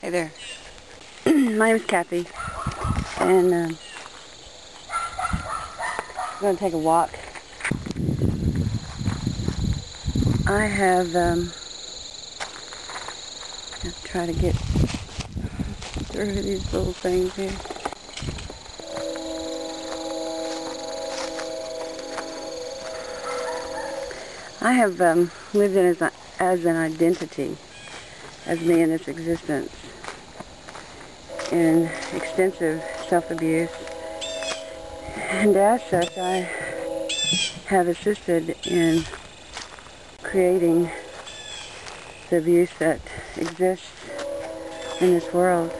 Hey there. My name is Kathy, and I'm going to take a walk. I have to try to get through these little things here. I have lived in as an identity, as me in this existence, in extensive self-abuse, and as such I have assisted in creating the abuse that exists in this world.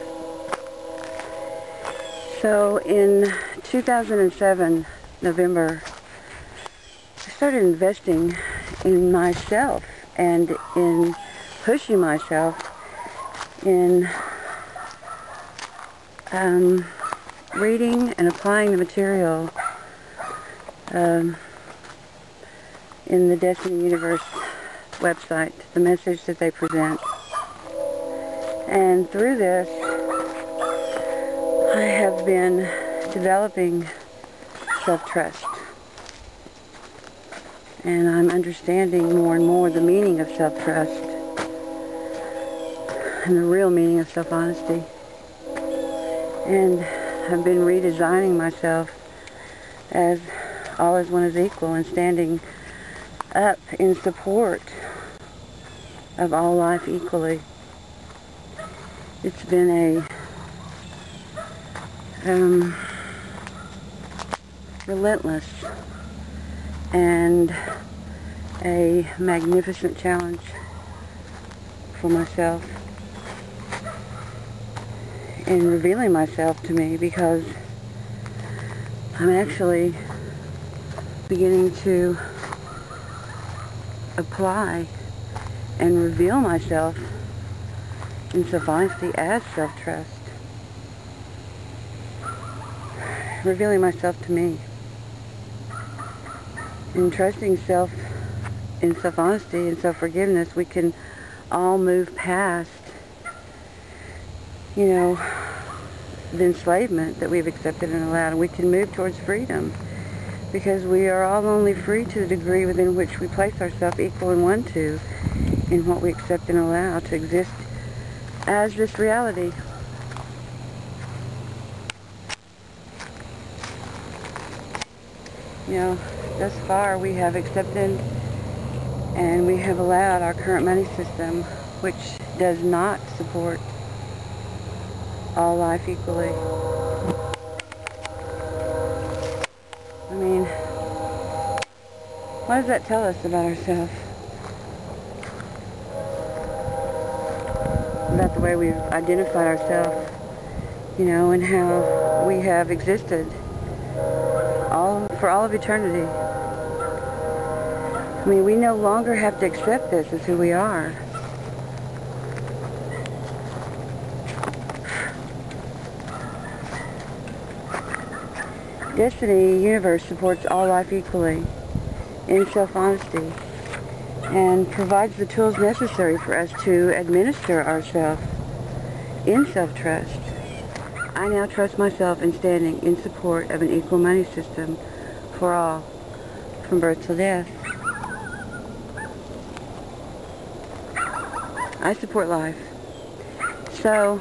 So in 2007, November, I started investing in myself and in pushing myself in reading and applying the material in the Desteni Universe website, the message that they present. And through this, I have been developing self-trust. And I'm understanding more and more the meaning of self-trust and the real meaning of self-honesty. And I've been redesigning myself as all as one is equal and standing up in support of all life equally. It's been a relentless and a magnificent challenge for myself in revealing myself to me, because I'm actually beginning to apply and reveal myself in self-honesty as self-trust, revealing myself to me. In trusting self, in self-honesty and self-forgiveness, we can all move past, you know, the enslavement that we've accepted and allowed, and we can move towards freedom, because we are all only free to the degree within which we place ourselves equal and one to in what we accept and allow to exist as this reality. You know, thus far we have accepted and we have allowed our current money system, which does not support all life equally. I mean, what does that tell us about ourselves? About the way we've identified ourselves, you know, and how we have existed for all of eternity. I mean, we no longer have to accept this as who we are. Destiny Universe supports all life equally in self-honesty and provides the tools necessary for us to administer ourselves in self-trust. I now trust myself in standing in support of an equal money system for all, from birth till death. I support life. So,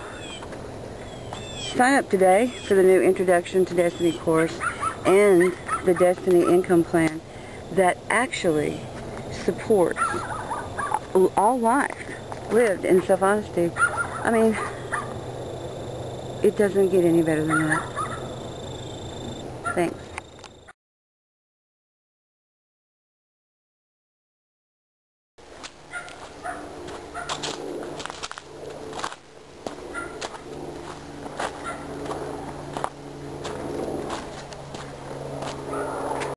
sign up today for the new Introduction to Destiny course and the Destiny Income Plan that actually supports all life lived in self-honesty. I mean, it doesn't get any better than that. Thanks.